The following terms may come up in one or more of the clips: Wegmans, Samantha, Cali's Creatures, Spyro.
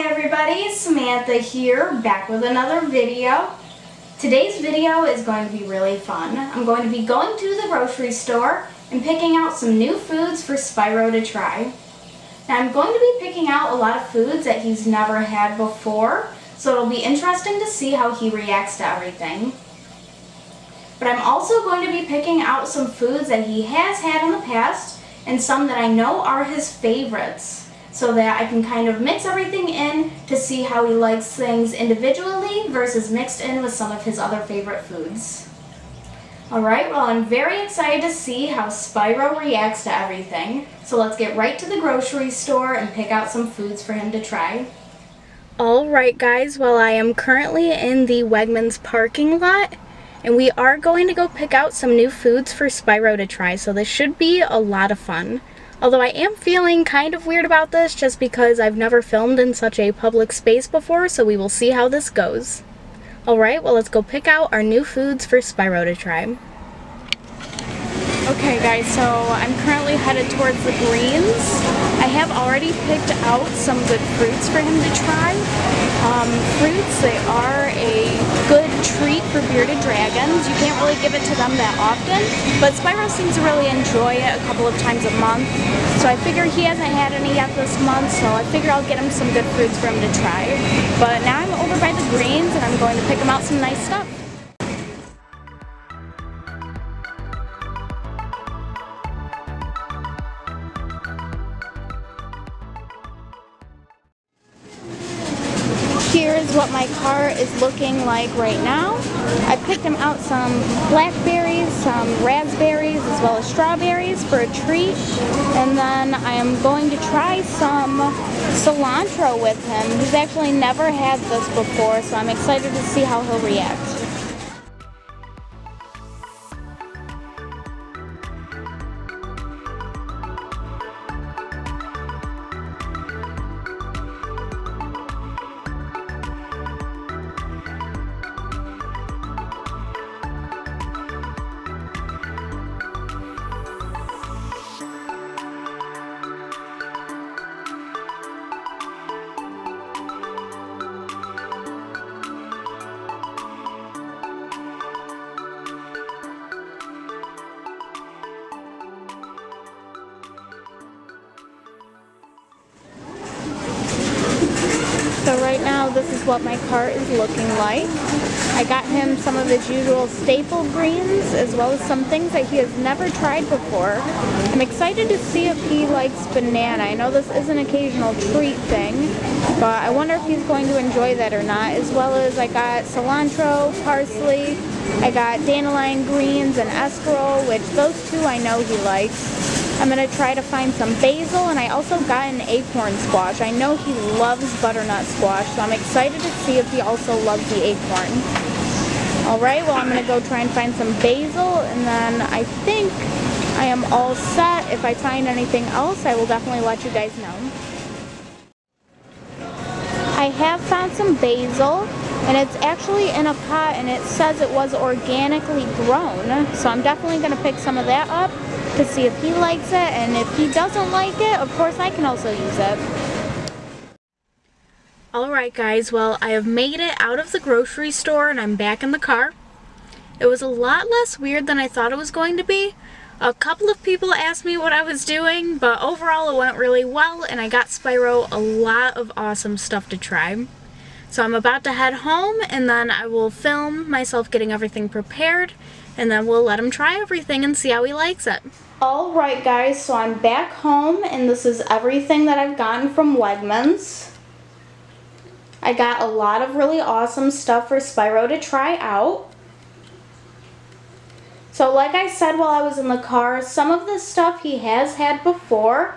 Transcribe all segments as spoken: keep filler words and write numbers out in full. Hey everybody, Samantha here, back with another video. Today's video is going to be really fun. I'm going to be going to the grocery store and picking out some new foods for Spyro to try. Now I'm going to be picking out a lot of foods that he's never had before, so it'll be interesting to see how he reacts to everything. But I'm also going to be picking out some foods that he has had in the past and some that I know are his favorites, so that I can kind of mix everything in to see how he likes things individually versus mixed in with some of his other favorite foods. Alright, well I'm very excited to see how Spyro reacts to everything, so let's get right to the grocery store and pick out some foods for him to try. Alright guys, well I am currently in the Wegmans parking lot, and we are going to go pick out some new foods for Spyro to try, so this should be a lot of fun. Although I am feeling kind of weird about this just because I've never filmed in such a public space before, so we will see how this goes. Alright, well let's go pick out our new foods for Spyro to try. Okay guys, so I'm currently headed towards the greens. I have already picked out some good fruits for him to try. Um, fruits, they are a good treat for bearded dragons. You can't really give it to them that often, but Spyro seems to really enjoy it a couple of times a month, so I figure he hasn't had any yet this month, so I figure I'll get him some good foods for him to try. But now I'm over by the greens and I'm going to pick him out some nice stuff. Here is what my car is looking like right now. I picked him out some blackberries, some raspberries, as well as strawberries for a treat. And then I am going to try some cilantro with him. He's actually never had this before, so I'm excited to see how he'll react. So right now, this is what my cart is looking like. I got him some of his usual staple greens, as well as some things that he has never tried before. I'm excited to see if he likes banana. I know this is an occasional treat thing, but I wonder if he's going to enjoy that or not, as well as I got cilantro, parsley, I got dandelion greens and escarole, which those two I know he likes. I'm going to try to find some basil, and I also got an acorn squash. I know he loves butternut squash, so I'm excited to see if he also loves the acorn. Alright, well I'm going to go try and find some basil, and then I think I am all set. If I find anything else, I will definitely let you guys know. I have found some basil, and it's actually in a pot, and it says it was organically grown, so I'm definitely going to pick some of that up to see if he likes it, and if he doesn't like it, of course I can also use it. Alright guys, well I have made it out of the grocery store and I'm back in the car. It was a lot less weird than I thought it was going to be. A couple of people asked me what I was doing, but overall it went really well and I got Spyro a lot of awesome stuff to try. So I'm about to head home and then I will film myself getting everything prepared, and then we'll let him try everything and see how he likes it. Alright guys, so I'm back home and this is everything that I've gotten from Wegmans. I got a lot of really awesome stuff for Spyro to try out. So like I said while I was in the car, some of the stuff he has had before,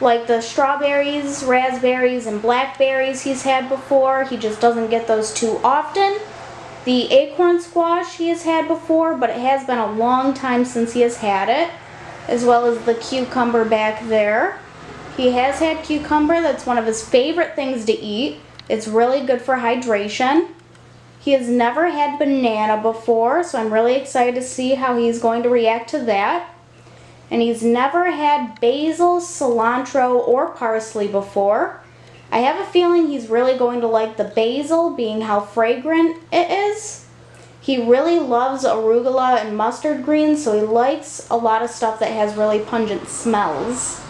like the strawberries, raspberries, and blackberries he's had before, he just doesn't get those too often. The acorn squash he has had before, but it has been a long time since he has had it, as well as the cucumber back there. He has had cucumber, that's one of his favorite things to eat. It's really good for hydration. He has never had banana before, so I'm really excited to see how he's going to react to that. And he's never had basil, cilantro, or parsley before. I have a feeling he's really going to like the basil, being how fragrant it is. He really loves arugula and mustard greens, so he likes a lot of stuff that has really pungent smells.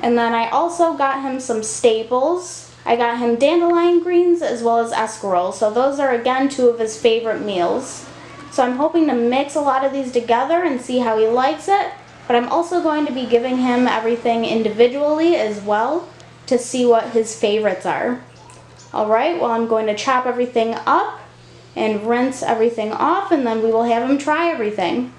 And then I also got him some staples. I got him dandelion greens as well as escarole, so those are again two of his favorite meals. So I'm hoping to mix a lot of these together and see how he likes it, but I'm also going to be giving him everything individually as well to see what his favorites are. Alright, well I'm going to chop everything up and rinse everything off, and then we will have him try everything.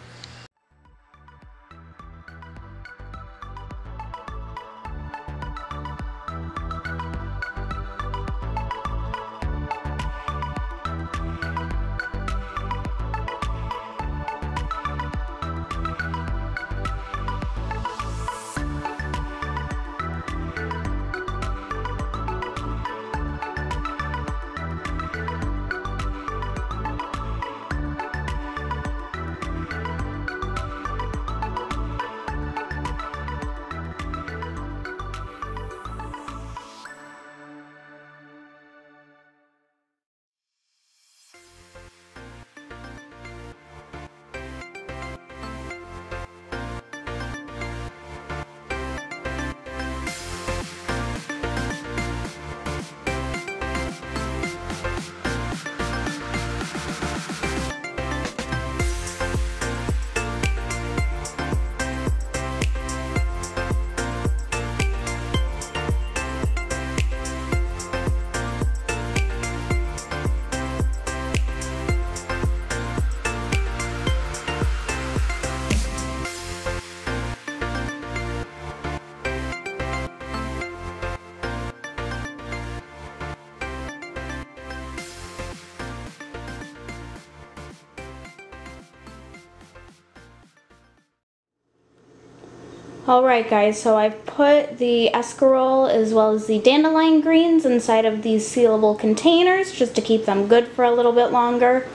Alright guys, so I've put the escarole as well as the dandelion greens inside of these sealable containers just to keep them good for a little bit longer.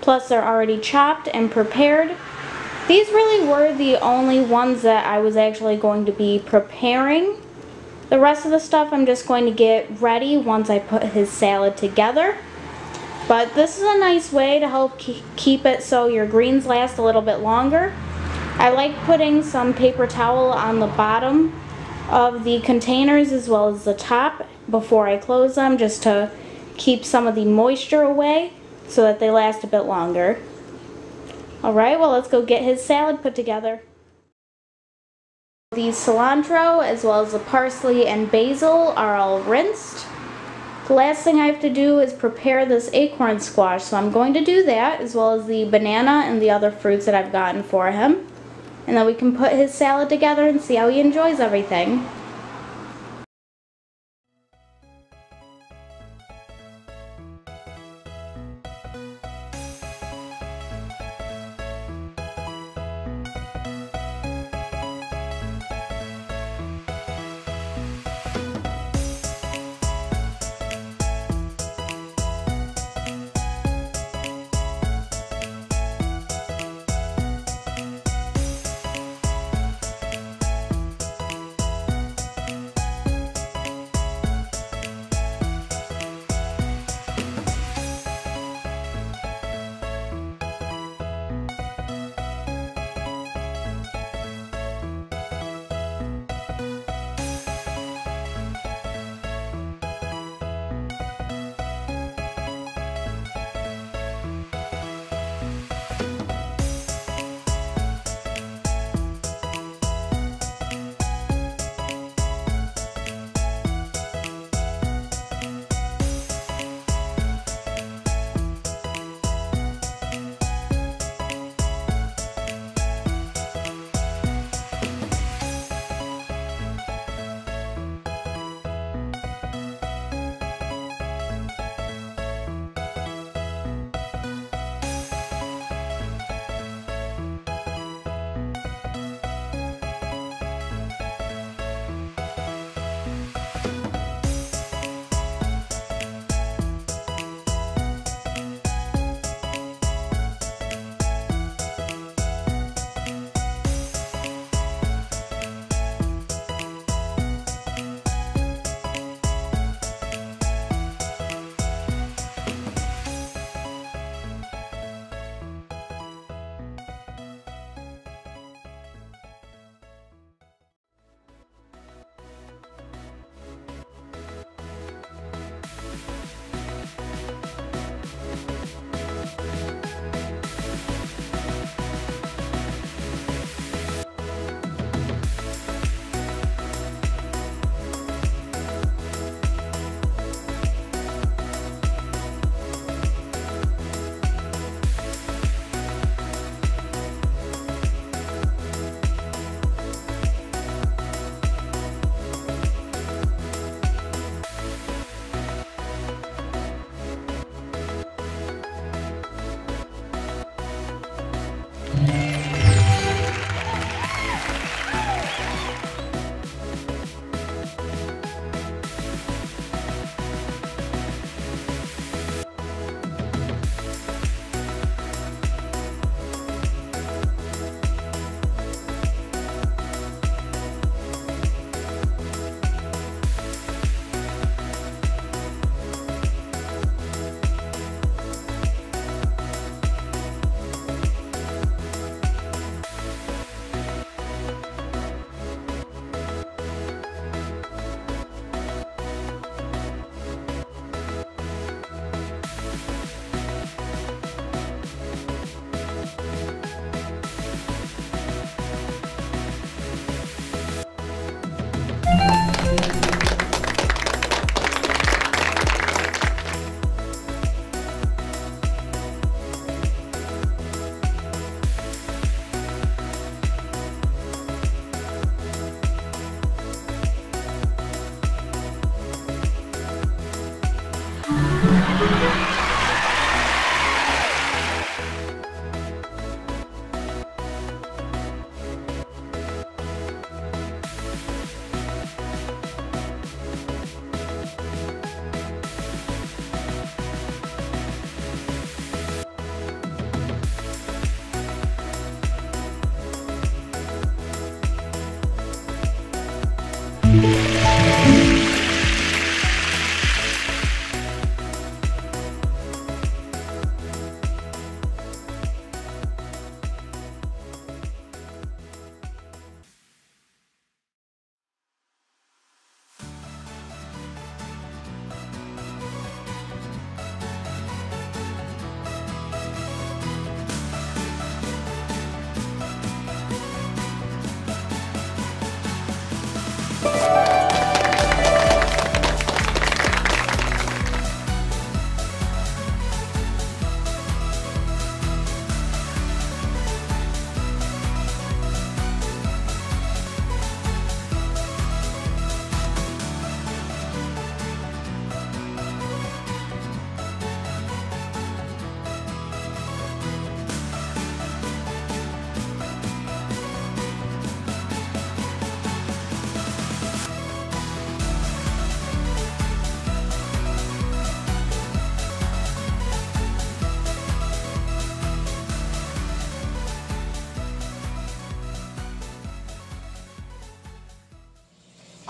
Plus they're already chopped and prepared. These really were the only ones that I was actually going to be preparing. The rest of the stuff I'm just going to get ready once I put his salad together. But this is a nice way to help keep it so your greens last a little bit longer. I like putting some paper towel on the bottom of the containers as well as the top before I close them, just to keep some of the moisture away so that they last a bit longer. Alright, well let's go get his salad put together. The cilantro as well as the parsley and basil are all rinsed. The last thing I have to do is prepare this acorn squash, so I'm going to do that as well as the banana and the other fruits that I've gotten for him. And then we can put his salad together and see how he enjoys everything.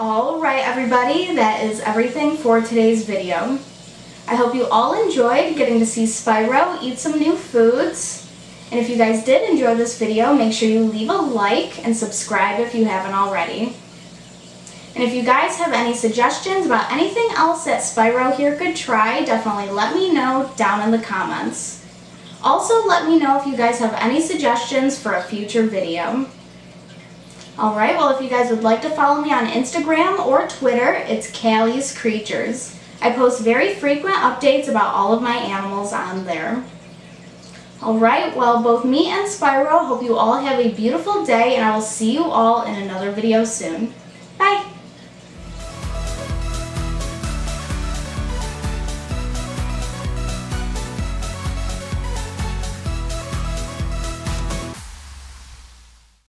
Alright everybody, that is everything for today's video. I hope you all enjoyed getting to see Spyro eat some new foods. And if you guys did enjoy this video, make sure you leave a like and subscribe if you haven't already. And if you guys have any suggestions about anything else that Spyro here could try, definitely let me know down in the comments. Also let me know if you guys have any suggestions for a future video. Alright, well if you guys would like to follow me on Instagram or Twitter, it's Cali's Creatures. I post very frequent updates about all of my animals on there. Alright, well both me and Spyro hope you all have a beautiful day, and I will see you all in another video soon.